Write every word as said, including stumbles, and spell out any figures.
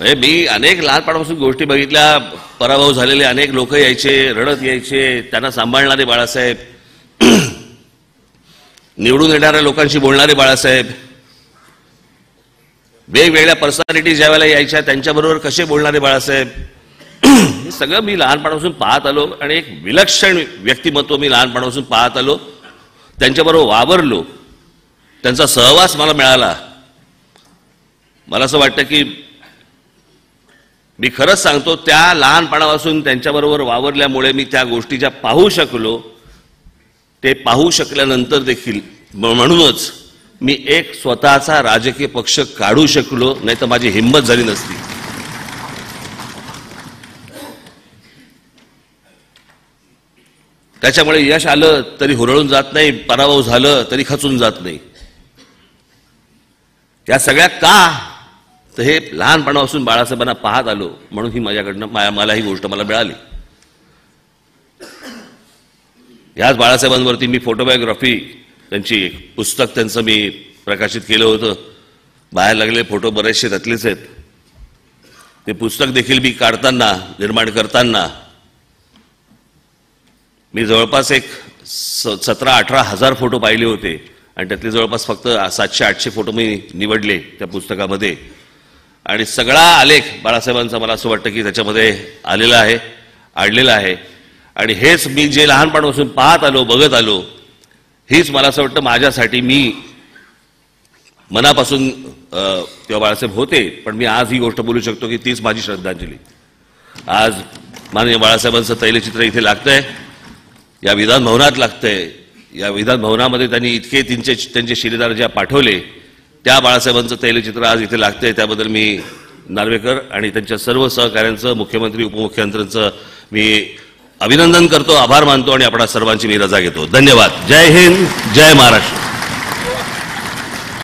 म्हणजे मी अनेक लहानपणापासून गोष्टी बघितल्या, पराभव झालेले अनेक लोक यायचे, रडत यायचे, त्यांना सांभाळणारे बाळासाहेब, निवडून येणाऱ्या लोकांशी बोलणारे बाळासाहेब, वेगवेगळ्या पर्सनॅलिटी ज्या वेळेला यायच्या त्यांच्याबरोबर कसे बोलणारे बाळासाहेब, हे सगळं मी लहानपणापासून पाहत आलो आणि एक विलक्षण व्यक्तिमत्व मी लहानपणापासून पाहत आलो, त्यांच्याबरोबर वावरलो, त्यांचा सहवास मला मिळाला। मला असं वाटतं की मी खरंच सांगतो त्या लहानपणापासून त्यांच्याबरोबर वावरल्यामुळे मी त्या गोष्टी ज्या पाहू शकलो ते पाहू शकल्यानंतर देखील म्हणूनच मी एक स्वतःचा राजकीय पक्ष काढू शकलो, नाही तर माझी हिंमत झाली नसती। त्याच्यामुळे यश आलं तरी हुरळून जात नाही, पराभव झालं तरी खचून जात नाही। या सगळ्या का तर हे लहानपणापासून बाळासाहेबांना पाहत आलो म्हणून ही माझ्याकडनं मला ही गोष्ट मला मिळाली। याच बाळासाहेबांवरती मी फोटोबायोग्राफी त्यांची पुस्तक त्यांचं मी प्रकाशित केलं होतं, बाहेर लागले फोटो बरेचसे त्यातलेच आहेत। ते पुस्तक देखील मी काढताना निर्माण करताना मी जवळपास एक सतरा अठरा हजार फोटो पाहिले होते आणि त्यातले जवळपास फक्त सातशे आठशे फोटो मी निवडले त्या पुस्तकामध्ये आणि सगळा आलेख बाळासाहेबांचा मला असं वाटतं की त्याच्यामध्ये आलेला आहे, आणलेला आहे। आणि हेच मी जे लहानपणापासून पाहत आलो, बघत आलो, हीच मला असं वाटतं माझ्यासाठी मी मनापासून तेव्हा बाळासाहेब होते पण मी आज ही गोष्ट बोलू शकतो की तीच माझी श्रद्धांजली। आज माननीय बाळासाहेबांचं तैलचित्र इथे लागतंय, या विधान भवनात लागतंय। या विधान भवनामध्ये त्यांनी इतके तीनशे त्यांचे शिलेदार ज्या पाठवले त्या बाळासाहेबांचं तैलचित्र आज इथे लागतंय, त्याबद्दल मी नार्वेकर आणि त्यांच्या सर्व सहकाऱ्यांचं, मुख्यमंत्री उपमुख्यमंत्र्यांचं मी अभिनंदन करतो, आभार मानतो आणि आपणा सर्वांची मी रजा घेतो। धन्यवाद। जय हिंद, जय महाराष्ट्र।